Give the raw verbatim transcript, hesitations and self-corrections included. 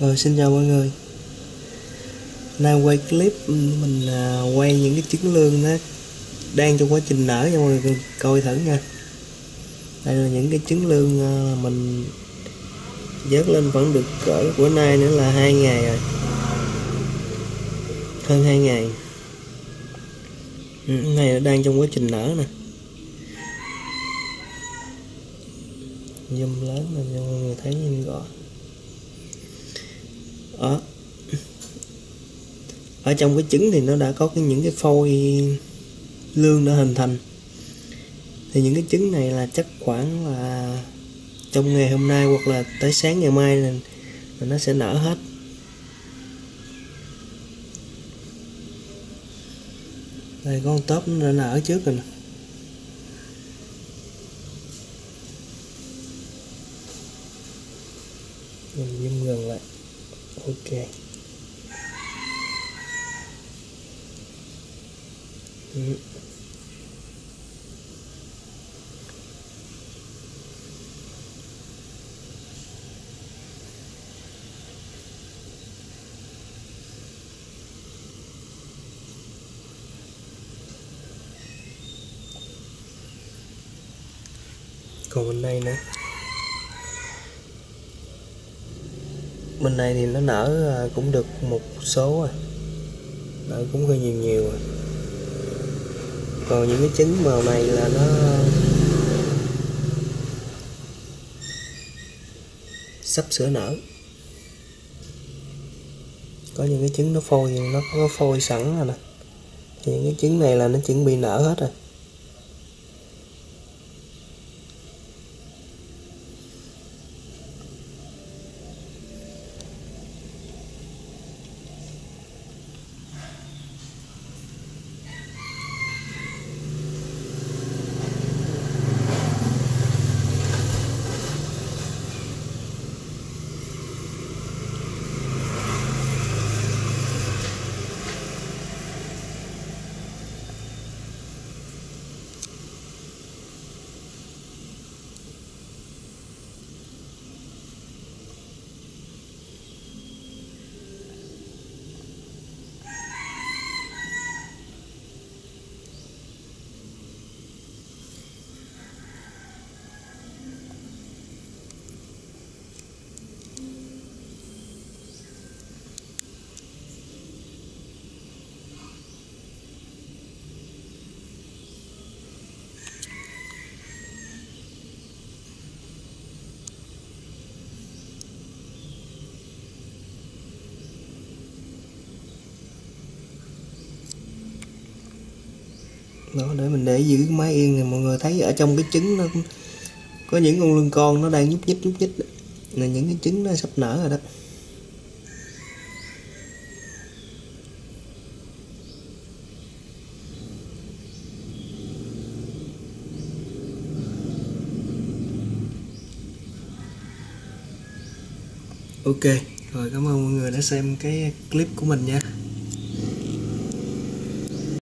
Rồi, xin chào mọi người. Nay quay clip mình à, quay những cái trứng lươn đó đang trong quá trình nở nha mọi người, coi thử nha. Đây là những cái trứng lươn à, mình vớt lên vẫn được cỡ của nay nữa là hai ngày rồi, hơn hai ngày. Ừ, này nó đang trong quá trình nở nè, zoom lớn là cho mọi người thấy nhìn rõ. Ở ở trong cái trứng thì nó đã có cái những cái phôi lương đã hình thành, thì những cái trứng này là chắc khoảng là trong ngày hôm nay hoặc là tới sáng ngày mai là nó sẽ nở hết. Đây con tớp nó đã nở trước rồi nè. Mình zoom gần lại. Ok. Ừ. Còn bên đây nữa, bên này thì nó nở cũng được một số rồi, nở cũng hơi nhiều nhiều rồi. Còn những cái trứng màu này là nó sắp sửa nở. Có những cái trứng nó phôi, nó có phôi sẵn rồi nè, thì những cái trứng này là nó chuẩn bị nở hết rồi. Đó, để mình để giữ cái máy yên này, mọi người thấy ở trong cái trứng nó có những con lươn con nó đang nhúc nhích nhúc nhích là những cái trứng nó sắp nở rồi đó. Ok, rồi cảm ơn mọi người đã xem cái clip của mình nha.